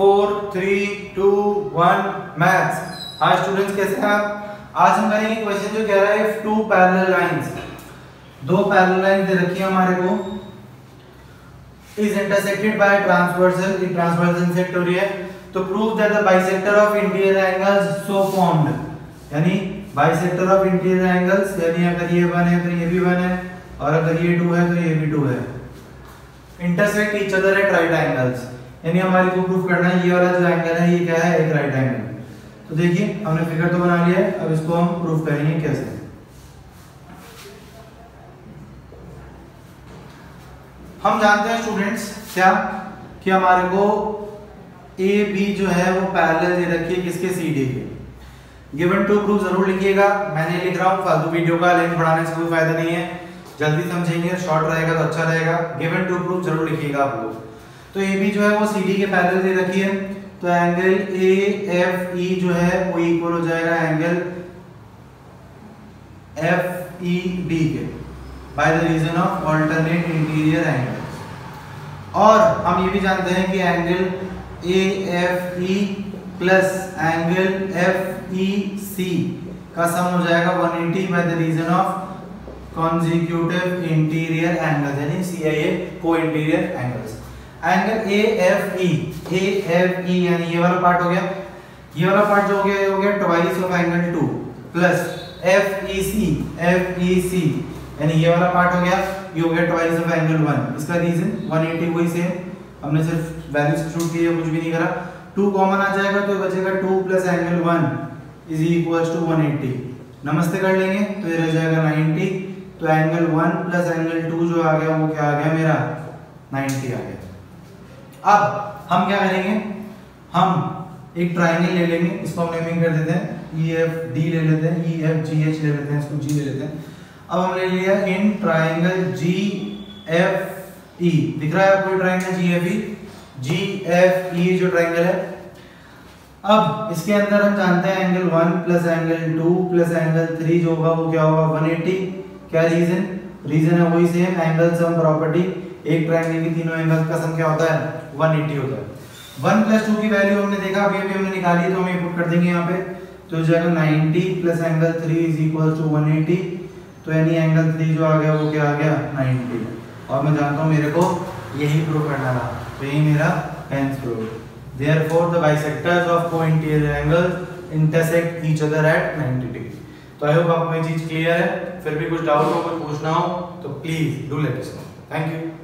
4, 3, 2, 1 maths. Hi students, कैसे हैं आप? आज हम करेंगे क्वेश्चन जो कह रहा है इफ टू पैरेलल लाइंस, दो पैरेलल लाइन दे रखी है हमारे को, इज इंटरसेक्टेड बाय ट्रांसवर्सल, इन ट्रांसवर्सल इंसेक्ट हो रही है, तो prove that the bisector of interior angles so formed, यानी बाइसेक्टर ऑफ इंटीरियर एंगल्स, यानी अगर ये 1 है तो ये भी 1 है, और अगर ये 2 है तो ये भी 2 है, intersect each other at right angles, यानी हमारे को प्रूफ करना है ये वाला जो एंगल है ये क्या है, एक राइट एंगल। तो देखिए हमने फिगर तो बना लिया है, अब इसको हम प्रूफ करेंगे कैसे। हम जानते हैं स्टूडेंट्स क्या कि हमारे को ए बी जो है वो पैरेलल दे रखिए किसके, सी डी के। गिवन टू प्रूफ जरूर लिखिएगा, मैंने लिख रहा हूँ, फालतू वीडियो का लेंथ बढ़ाने से कोई फायदा नहीं है, जल्दी समझेंगे, शॉर्ट रहेगा तो अच्छा रहेगा। गिवन टू प्रूफ जरूर लिखिएगा आप लोग। तो ए बी जो है वो सी डी के पैरेलल दे रखी है, तो एंगल ए एफ ई जो है वो इक्वल हो जाएगा एंगल एफ ई डी के by the reason of alternate interior angle. और हम ये भी जानते हैं कि angle A F E plus angle F E C का सम हो जाएगा 180 by the reason of consecutive interior angle, यानी सी आई ए को interior angles. Angle A F E यानी ये वाला पार्ट हो गया, ये वाला पार्ट जो हो गया twice of angle 2 plus F E C यानी ये वाला पार्ट हो गया, ये हो गया ट्वाइस ऑफ एंगल 1। इसका रीजन 180 वही से हमने सिर्फ वैल्यू सब्स्टिट्यूट किया, कुछ भी नहीं करा। 2 कॉमन आ जाएगा तो बचेगा 2 plus angle 1 is equals to 180, नमस्ते कर लेंगे तो ये रह जाएगा 90। तो एंगल 1 प्लस एंगल 2 जो आ गया वो क्या आ गया मेरा, 90 आ गया। अब हम क्या करेंगे, हम एक ट्राइंगल ले लेंगे, इसको हम नेमिंग कर देते हैं ई एफ डी ले लेते हैं, ई एफ जी एच ले लेते हैं, इसको जी ले लेते हैं। अब हमने लिया इन ट्राइंगल जी एफ ई, दिख रहा है आपको ट्राइंगल जी एफ ई जो ट्राइंगल है। अब इसके अंदर हम जानते हैं angle 1 plus angle 2 plus angle 3 जो होगा वो क्या होगा, 180। क्या रीजन है वही सेम, एंगल सम प्रॉपर्टी, एक ट्राइंगल के तीनों एंगल का सम क्या होता है, 180 होता है। 1 प्लस 2 की वैल्यू हमने देखा अभी हमने निकाली, तो हम ये पुट कर देंगे यहाँ पे, तो हो जाएगा 90 plus angle 3 is equal to 180। तो यानी एंगल 3 जो आ गया वो क्या आ गया, 90। और मैं जानता हूँ मेरे को यही प्रूव करना था, तो यही मेरा hence prove. Therefore the bisectors of को interior angle intersect each other at 90 degree. तो आई होप आपको ये चीज़ क्लियर है। फिर भी कुछ डाउट हो, कुछ पूछना हो तो please do let us know. Thank you.